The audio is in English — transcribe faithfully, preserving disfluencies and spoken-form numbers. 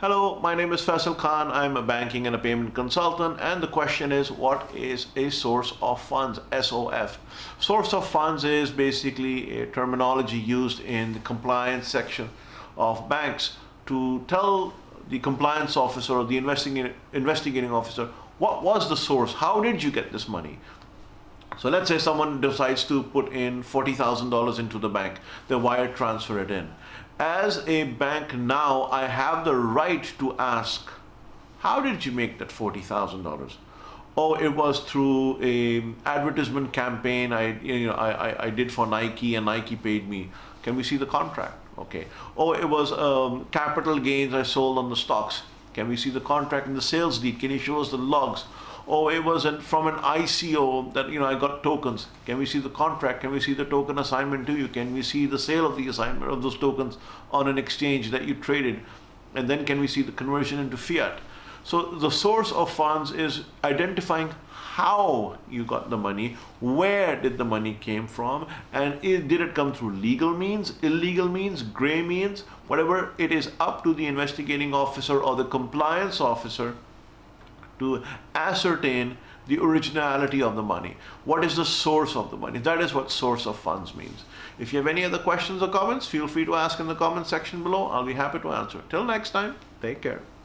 Hello, my name is Faisal Khan. I'm a banking and a payment consultant, and the question is, what is a source of funds, S O F? Source of funds is basically a terminology used in the compliance section of banks to tell the compliance officer or the investigating investigating officer what was the source, how did you get this money? So let's say someone decides to put in forty thousand dollars into the bank. They wire transfer it in. As a bank now, I have the right to ask, how did you make that forty thousand dollars? Oh, it was through a advertisement campaign I, you know, I, I, I did for Nike, and Nike paid me. Can we see the contract? Okay. Oh, it was um, capital gains I sold on the stocks. Can we see the contract and the sales deed? Can you show us the logs? Oh, it was an, from an I C O that, you know, I got tokens. Can we see the contract? Can we see the token assignment to you? Can we see the sale of the assignment of those tokens on an exchange that you traded? And then can we see the conversion into fiat? So the source of funds is identifying how you got the money, where did the money came from, and did it come through legal means, illegal means, gray means, whatever it is, up to the investigating officer or the compliance officer to ascertain the originality of the money. What is the source of the money? That is what source of funds means. If you have any other questions or comments, feel free to ask in the comment section below. I'll be happy to answer. Till next time, take care.